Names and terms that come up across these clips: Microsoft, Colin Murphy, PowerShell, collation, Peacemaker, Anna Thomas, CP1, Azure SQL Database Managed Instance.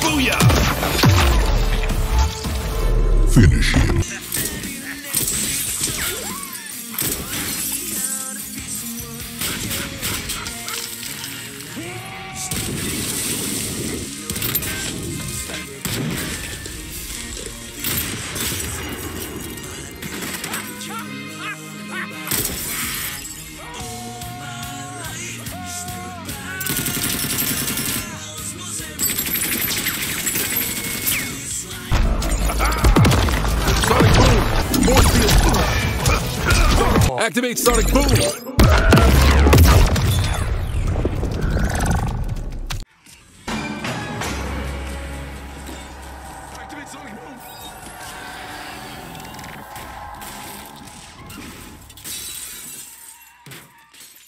Booyah! Finish him. Activate Sonic Boom! Activate Sonic Boom!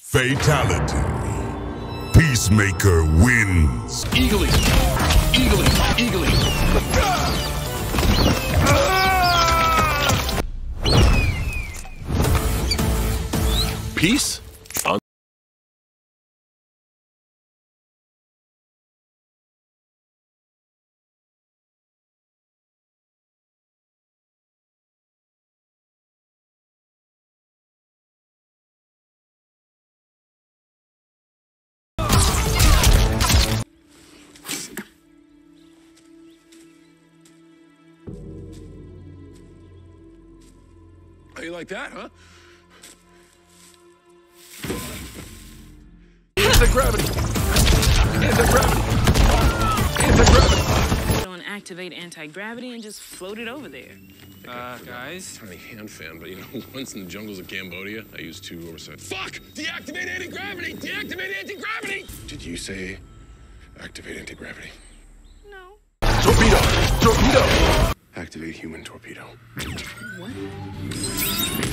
Fatality. Peacemaker wins. Eagerly, eagerly, eagerly. Peace? How you like that, huh? Anti-gravity! Anti-gravity! Anti-gravity! Don't activate anti-gravity and just float it over there. Guys? I'm a hand fan, but you know, once in the jungles of Cambodia, I used two oversight. Fuck! Deactivate anti-gravity! Deactivate anti-gravity! Did you say activate anti-gravity? No. Torpedo! Torpedo! Activate human torpedo. What?